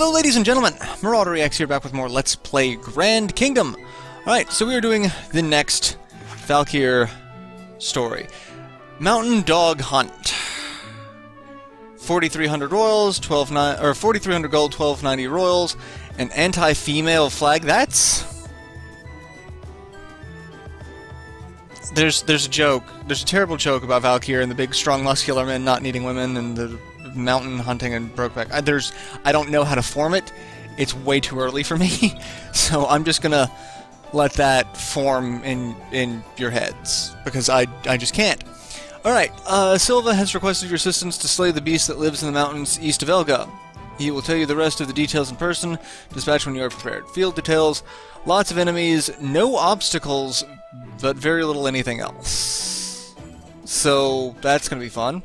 Hello ladies and gentlemen, MarauderX here, back with more Let's Play Grand Kingdom. Alright, so we are doing the next Valkyr story. Mountain Dog Hunt. 4,300 royals, 4,300 gold, 1,290 royals, an anti-female flag. There's a joke. There's a terrible joke about Valkyr and the big, strong, muscular men not needing women and the mountain hunting and Brokeback. I don't know how to form it. It's way too early for me, so I'm just gonna let that form in your heads because I just can't. All right, Silva has requested your assistance to slay the beast that lives in the mountains east of Elga. He will tell you the rest of the details in person. Dispatch when you are prepared. Field details: lots of enemies, no obstacles, but very little anything else. So that's gonna be fun.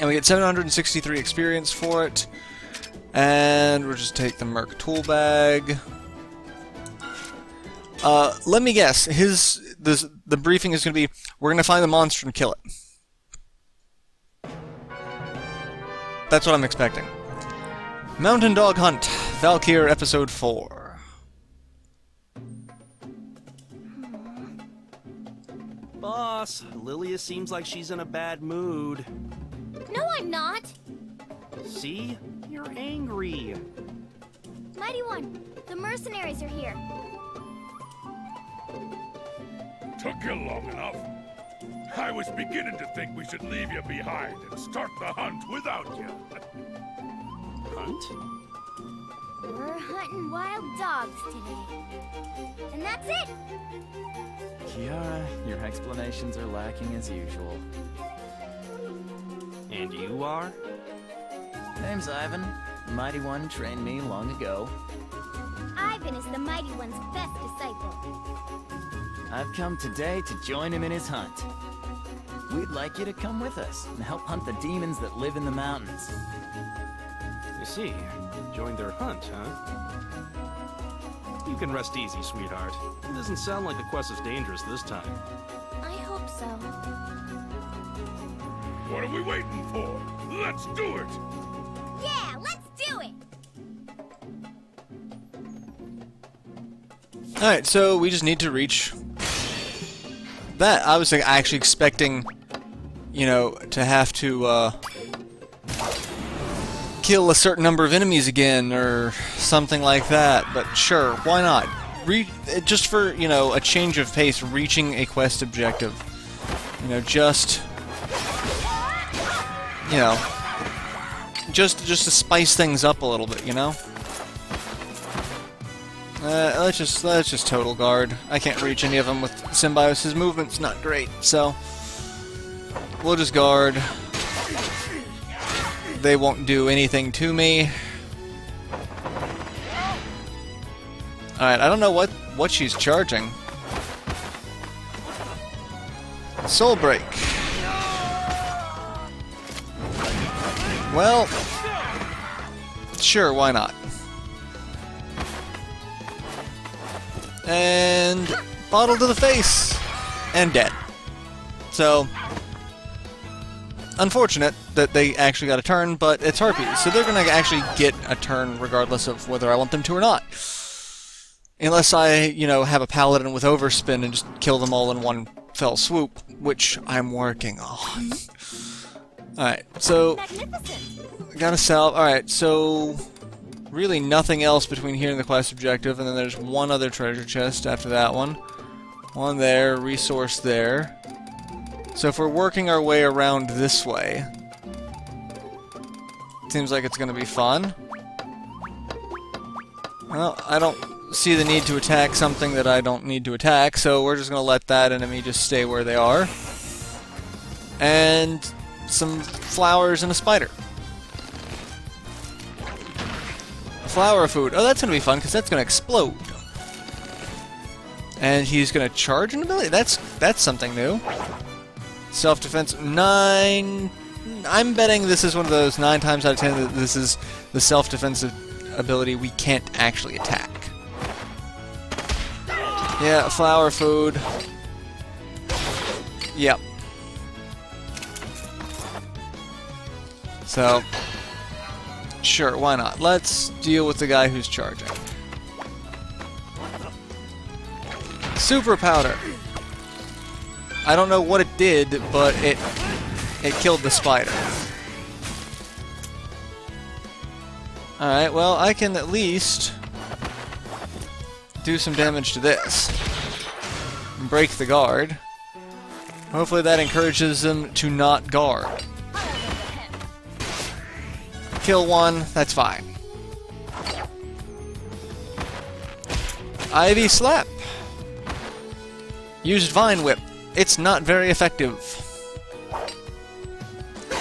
And we get 763 experience for it. And we'll just take the Merc tool bag. Let me guess. The briefing is going to be, we're going to find the monster and kill it. That's what I'm expecting. Mountain Dog Hunt, Valkyr, Episode 4. Boss, Lilia seems like she's in a bad mood. No, I'm not! See? You're angry. Mighty One, the mercenaries are here. Took you long enough. I was beginning to think we should leave you behind and start the hunt without you. Hunt? We're hunting wild dogs today. And that's it! Kiara, your explanations are lacking as usual. And you are? Name's Ivan. The Mighty One trained me long ago. Ivan is the Mighty One's best disciple. I've come today to join him in his hunt. We'd like you to come with us and help hunt the demons that live in the mountains. You see, join their hunt, huh? You can rest easy, sweetheart. It doesn't sound like the quest is dangerous this time. I hope so. What are we waiting for? Let's do it! Yeah, let's do it! Alright, so we just need to reach that. I was actually expecting, you know, to have to kill a certain number of enemies again or something like that, but sure, why not? Just for, you know, a change of pace, reaching a quest objective. You know, just to spice things up a little bit, you know. Let's just total guard. I can't reach any of them with Symbios. His movement's not great, so we'll just guard. They won't do anything to me. All right, I don't know what she's charging. Soul break. Well, sure, why not? And bottle to the face, and dead. So, unfortunate that they actually got a turn, but it's harpies, so they're gonna actually get a turn regardless of whether I want them to or not. Unless I, you know, have a paladin with overspin and just kill them all in one fell swoop, which I'm working on. Alright, so gotta salve. Alright, so really nothing else between here and the quest objective, and then there's one other treasure chest after that one. One there, resource there. So if we're working our way around this way, seems like it's gonna be fun. Well, I don't see the need to attack something that I don't need to attack, so we're just gonna let that enemy just stay where they are. And some flowers and a spider. A flower food. Oh, that's going to be fun because that's going to explode. And he's going to charge an ability. That's something new. Self-defense 9. I'm betting this is one of those 9 times out of 10 that this is the self-defensive ability we can't actually attack. Yeah, flower food. Yep. So, Sure, why not? Let's deal with the guy who's charging. Super powder. I don't know what it did, but it killed the spider. Alright, well, I can at least do some damage to this. And break the guard. Hopefully that encourages them to not guard. Kill one, that's fine. Ivy Slap. Used Vine Whip. It's not very effective.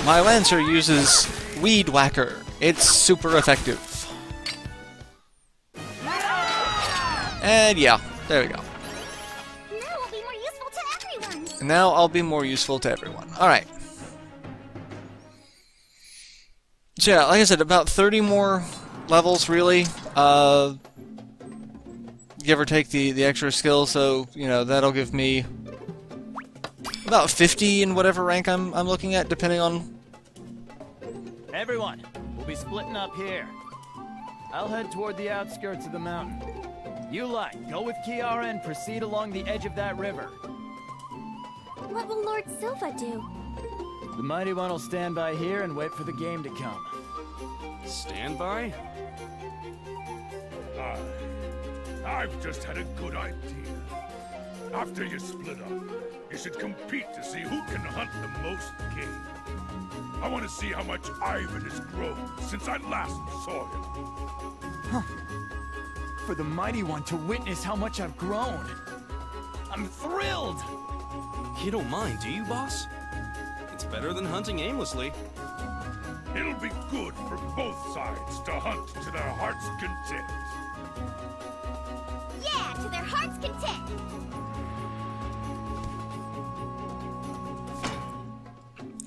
My Lancer uses Weed Whacker. It's super effective. And yeah, there we go. Now I'll be more useful to everyone. Alright. So yeah, like I said, about 30 more levels, really, give or take the extra skill, so, you know, that'll give me about 50 in whatever rank I'm looking at, depending on... Everyone, we'll be splitting up here. I'll head toward the outskirts of the mountain. You lot, go with Kiara and proceed along the edge of that river. What will Lord Silva do? The Mighty One will stand by here and wait for the game to come. Stand by? I've just had a good idea. After you split up, you should compete to see who can hunt the most game. I want to see how much Ivan has grown since I last saw him. Huh. For the Mighty One to witness how much I've grown. I'm thrilled! You don't mind, do you, boss? It's better than hunting aimlessly. It'll be good for both sides to hunt to their heart's content. Yeah, to their heart's content!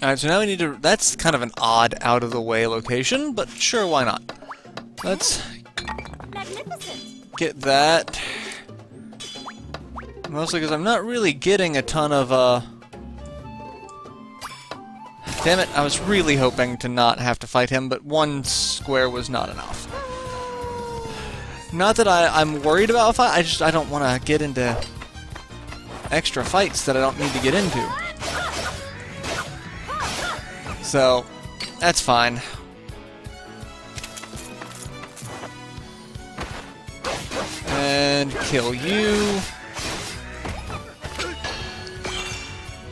Alright, so now we need to... That's kind of an odd, out-of-the-way location, but sure, why not? Let's... Magnificent. Get that. Mostly because I'm not really getting a ton of, Damn it, I was really hoping to not have to fight him, but one square was not enough. Not that I'm worried about a fight, I don't want to get into extra fights that I don't need to get into. So, that's fine. And kill you.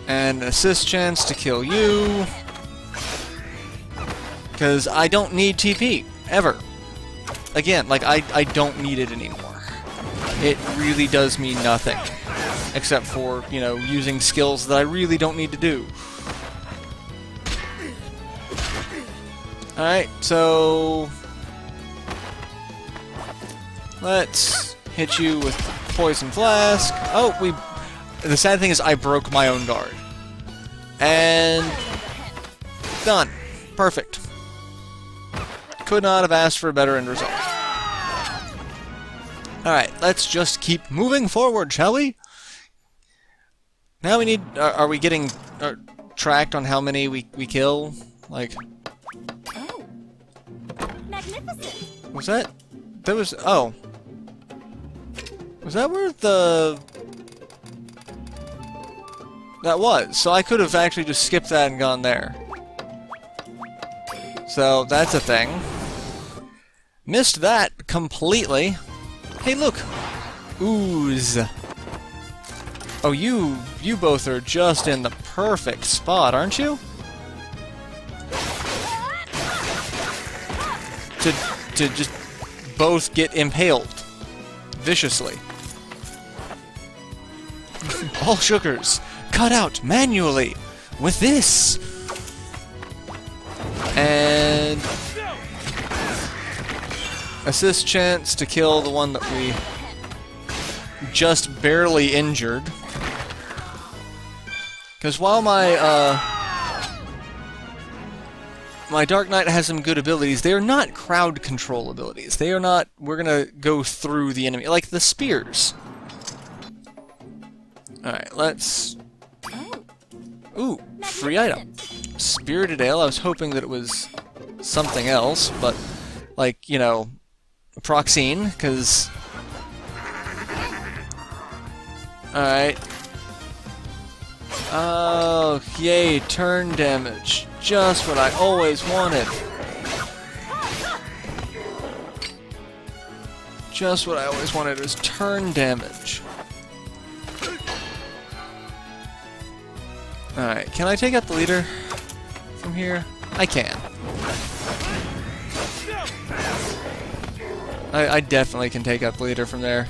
And assist chance to kill you. Because I don't need TP. Ever. Again, like, I don't need it anymore. It really does mean nothing. Except for, you know, using skills that I really don't need to do. Alright, so... Let's hit you with Poison Flask. Oh, we... The sad thing is I broke my own guard. And... Done. Perfect. Could not have asked for a better end result. Alright, let's just keep moving forward, shall we? Now we need... are we getting tracked on how many we kill? Like... Oh. Magnificent. Was that... There was... Oh. Was that where the... That was, so I could have actually just skipped that and gone there. So, that's a thing. Missed that completely. Hey, look! Ooze. Oh, you both are just in the perfect spot, aren't you? To just both get impaled. Viciously. All shookers. Cut out manually with this, and assist chance to kill the one that we just barely injured. Because while my my Dark Knight has some good abilities, they are not crowd control abilities. They are not. We're gonna go through the enemy like the spears. All right, let's. Ooh, free item. Spirited Ale. I was hoping that it was something else, but like, you know, Proxine, because... Alright. Oh, yay, turn damage. Just what I always wanted. Just what I always wanted was turn damage. Alright, can I take out the leader from here? I can. I definitely can take out the leader from there.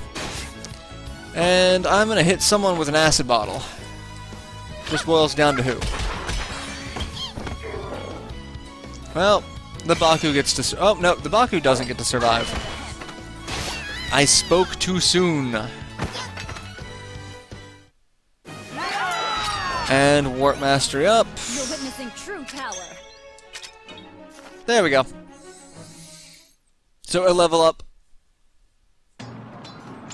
And I'm gonna hit someone with an acid bottle. Just boils down to who. Well, the Baku gets to... Oh, no, the Baku doesn't get to survive. I spoke too soon. And Warp Mastery up. You're witnessing true power. There we go. So a level up.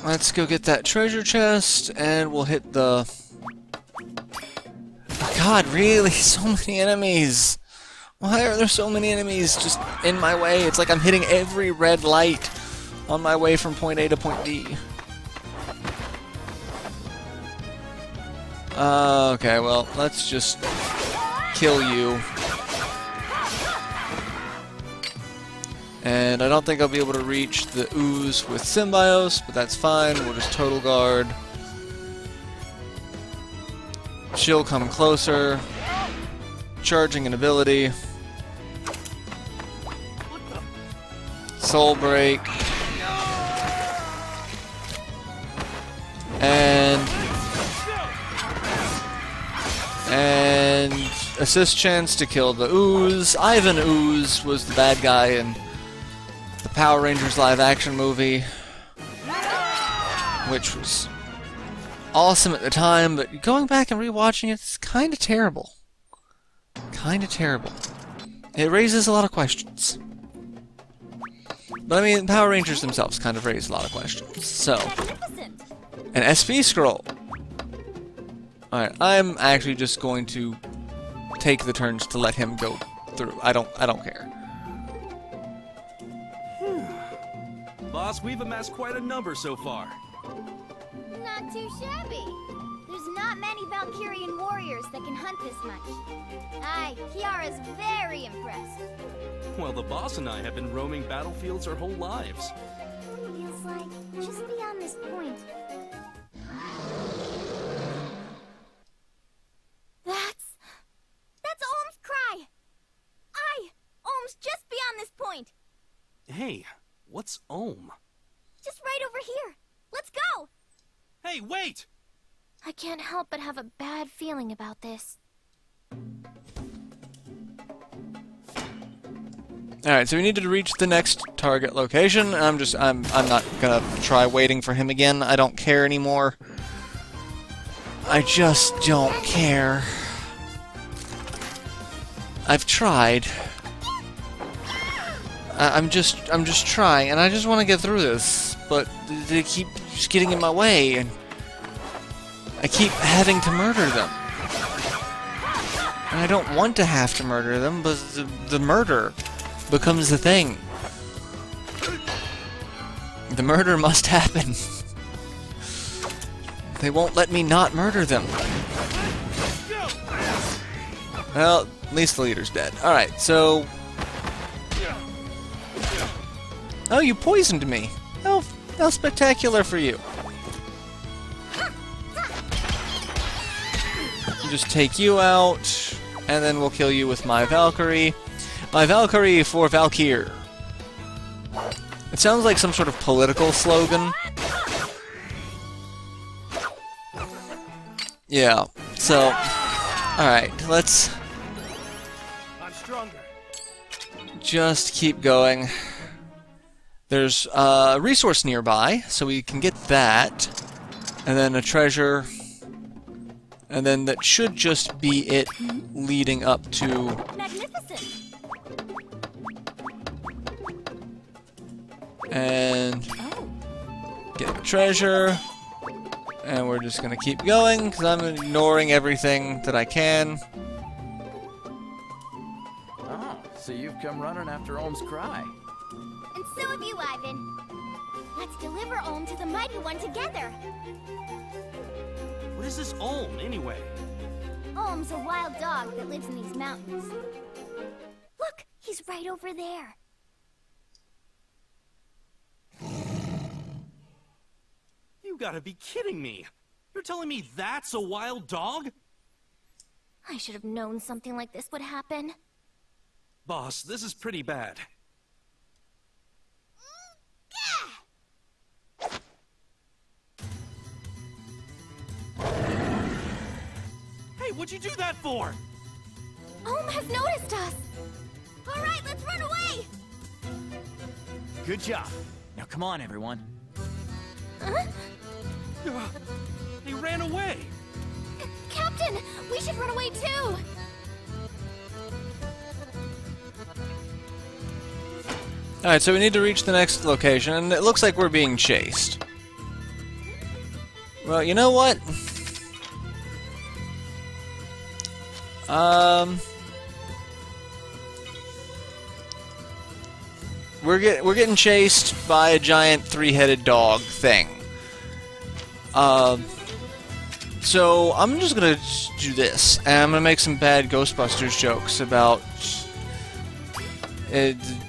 Let's go get that treasure chest, and we'll hit the... God, really? So many enemies! Why are there so many enemies just in my way? It's like I'm hitting every red light on my way from point A to point B. Okay, well, let's just kill you. And I don't think I'll be able to reach the ooze with Symbios, but that's fine. We'll just Total Guard. She'll come closer. Charging an ability. Soul Break. And assist chance to kill the ooze. Ivan Ooze was the bad guy in the Power Rangers live action movie, which was awesome at the time, but going back and rewatching it, it's kind of terrible. Kind of terrible. It raises a lot of questions. But I mean, Power Rangers themselves kind of raise a lot of questions. So, an SP scroll. Alright, I'm actually just going to take the turns to let him go through. I don't care. Boss, we've amassed quite a number so far. Not too shabby. There's not many Valkyrian warriors that can hunt this much. Aye, Kiara's very impressed. Well, the boss and I have been roaming battlefields our whole lives. Feels like just beyond this point. That's Olm's cry. Aye, Olm's just beyond this point. Hey, what's Olm? Just right over here. Let's go. Hey, wait! I can't help but have a bad feeling about this. Alright, so we needed to reach the next target location. I'm not gonna try waiting for him again. I don't care anymore. I just don't care. I've tried. I'm just trying, and I just want to get through this, but they keep just getting in my way, and I keep having to murder them. And I don't want to have to murder them, but the murder becomes the thing. The murder must happen. They won't let me not murder them. Well, at least the leader's dead. Alright, so... Oh, you poisoned me! How spectacular for you! Just take you out, and then we'll kill you with my Valkyrie. My Valkyrie for Valkyr. It sounds like some sort of political slogan. Yeah, so... Alright, let's... just keep going. There's a resource nearby, so we can get that, and then a treasure, and then that should just be it leading up to... Magnificent. And get the treasure, and we're just gonna keep going, because I'm ignoring everything that I can. Ah, so you've come running after Olm's cry. And so have you, Ivan. Let's deliver Olm to the Mighty One together. What is this Olm, anyway? Olm's a wild dog that lives in these mountains. Look, he's right over there. You gotta be kidding me. You're telling me that's a wild dog? I should have known something like this would happen. Boss, this is pretty bad. Hey, what'd you do that for? Olm has noticed us. All right, let's run away. Good job. Now come on, everyone. Huh? They ran away. Captain, we should run away too. Alright, so we need to reach the next location, and it looks like we're being chased. Well, you know what? We're getting chased by a giant three-headed dog thing. So I'm just gonna do this, and I'm gonna make some bad Ghostbusters jokes about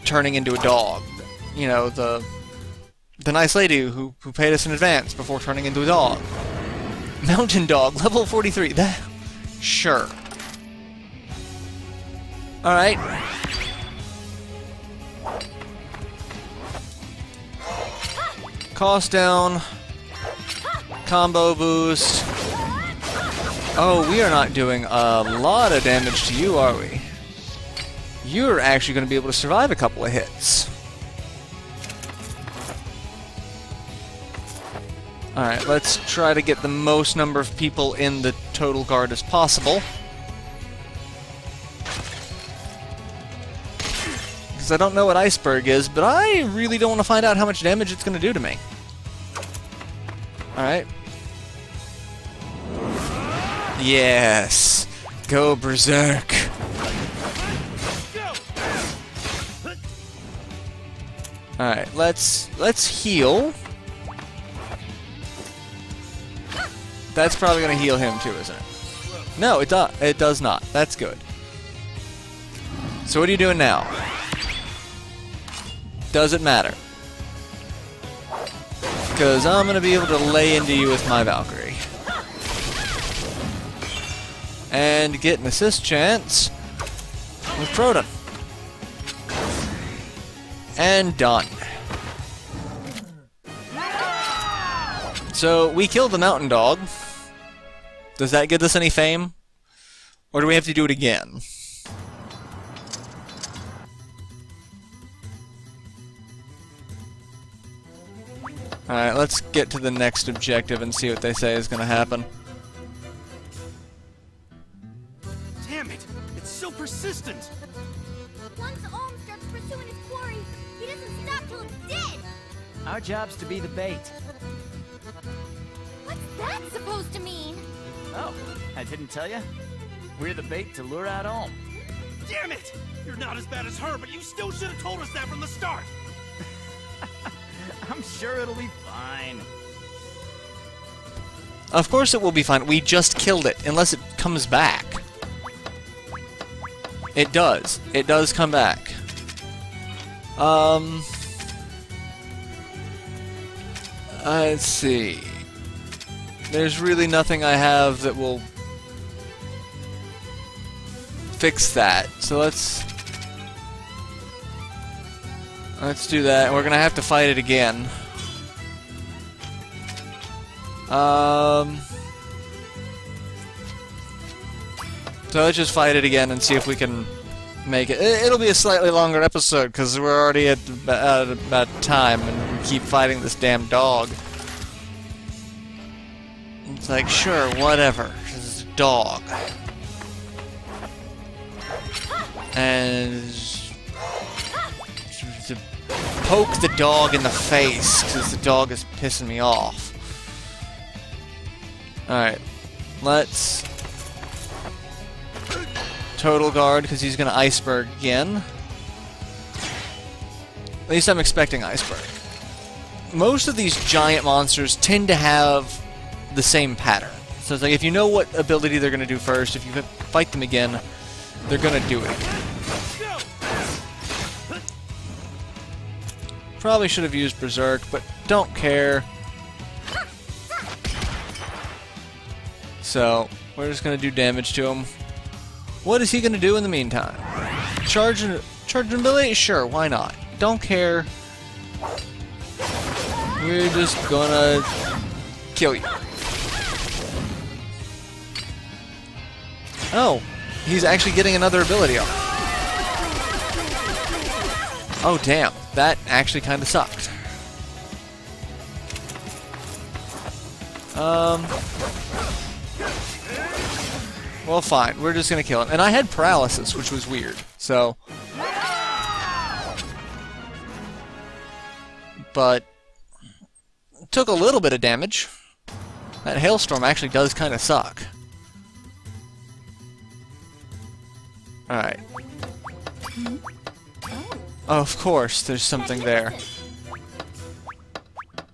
turning into a dog. You know, the nice lady who paid us in advance before turning into a dog. Mountain Dog, level 43. That sure. All right. Cost down. Combo boost. Oh, we are not doing a lot of damage to you, are we? You're actually going to be able to survive a couple of hits. Alright, let's try to get the most number of people in the total guard as possible. Because I don't know what Iceberg is, but I really don't want to find out how much damage it's going to do to me. Alright. Yes! Go berserk! Alright, let's heal. That's probably gonna heal him too, isn't it? No, it does not. That's good. So what are you doing now? Does it matter? Because I'm going to be able to lay into you with my Valkyrie. And get an assist chance with Proton. And done. So, we killed the Mountain Dog. Does that get us any fame? Or do we have to do it again? Alright, let's get to the next objective and see what they say is going to happen. Damn it! It's so persistent! Once Olm starts pursuing his quarry, he doesn't stop till it's dead! Our job's to be the bait. What's that supposed to mean? Oh, I didn't tell you? We're the bait to lure out Olm. Damn it! You're not as bad as her, but you still should have told us that from the start! I'm sure it'll be fine. Of course it will be fine. We just killed it, unless it comes back. It does. It does come back. Let's see. There's really nothing I have that will fix that. So let's do that. We're gonna have to fight it again. So let's just fight it again and see if we can make it. It'll be a slightly longer episode because we're already at about time and we keep fighting this damn dog. It's like, sure, whatever. This is a dog. And poke the dog in the face, because the dog is pissing me off. Alright, let's total guard, because he's going to iceberg again. At least I'm expecting iceberg. Most of these giant monsters tend to have the same pattern. So it's like if you know what ability they're going to do first, if you fight them again, they're going to do it again. Probably should have used Berserk, but don't care. So, we're just going to do damage to him. What is he going to do in the meantime? Charge an ability? Sure, why not? Don't care. We're just gonna kill you. Oh, he's actually getting another ability off. Oh damn, that actually kind of sucked. Well, fine. We're just gonna kill him. And I had paralysis, which was weird. So, but took a little bit of damage. That hailstorm actually does kind of suck. All right. Oh, of course, there's something there.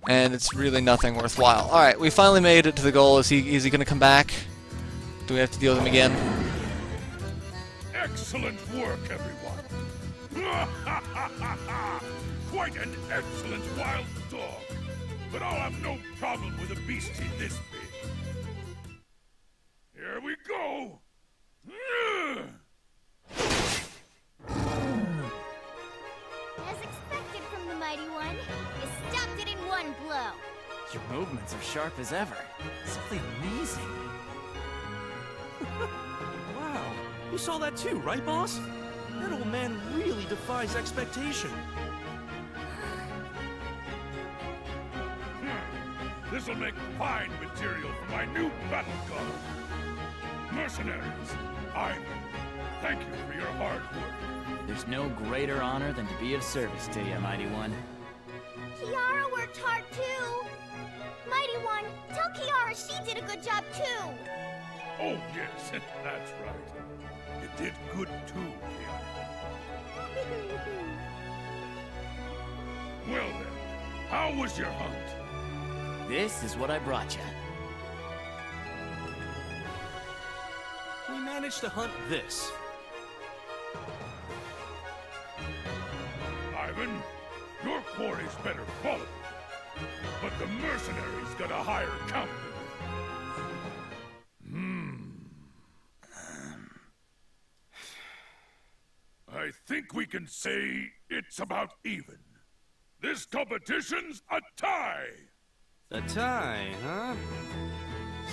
And it's really nothing worthwhile. Alright, we finally made it to the goal. Is he gonna come back? Do we have to deal with him again? Excellent work, everyone. Quite an excellent wild dog. But I'll have no problem with a beastie this big. Here we go. Your movements are sharp as ever. Simply amazing. Wow. You saw that too, right, boss? That old man really defies expectation. This'll make fine material for my new battle gun. Mercenaries, Ivan, thank you for your hard work. There's no greater honor than to be of service to you, Mighty One. Kiara worked hard too. Mighty One, tell Kiara she did a good job too. Oh yes, that's right. You did good too, Kiara. Well then, how was your hunt? This is what I brought you. We managed to hunt this. Ivan, your quarry's better quality. But the mercenaries got a higher count than you. I think we can say it's about even. This competition's a tie! A tie, huh?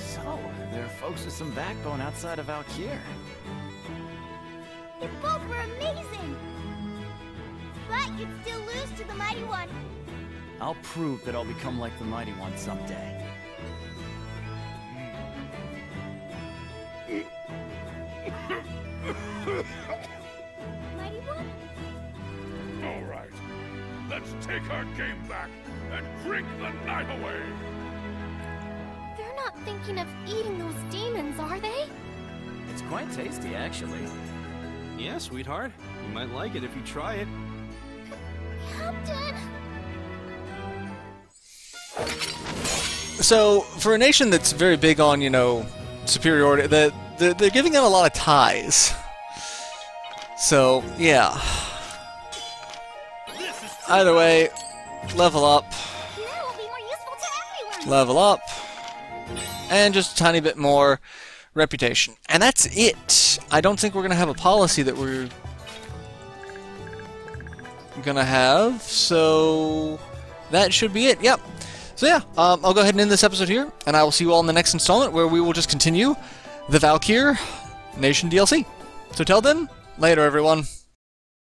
So, there are folks with some backbone outside of Valkyr. You both were amazing! But you'd still lose to the Mighty One. I'll prove that I'll become like the Mighty One someday. Mighty One? All right. Let's take our game back and drink the night away. They're not thinking of eating those demons, are they? It's quite tasty, actually. Yeah, sweetheart. You might like it if you try it. Captain! So, for a nation that's very big on, you know, superiority, they're giving out a lot of ties. So, yeah. Either way, level up. Now it'll be more useful to everyone. Level up. And just a tiny bit more reputation. And that's it. I don't think we're going to have a policy that we're going to have, so that should be it. Yep. So yeah, I'll go ahead and end this episode here, and I will see you all in the next installment, where we will just continue the Valkyr Nation DLC. So till then, later everyone.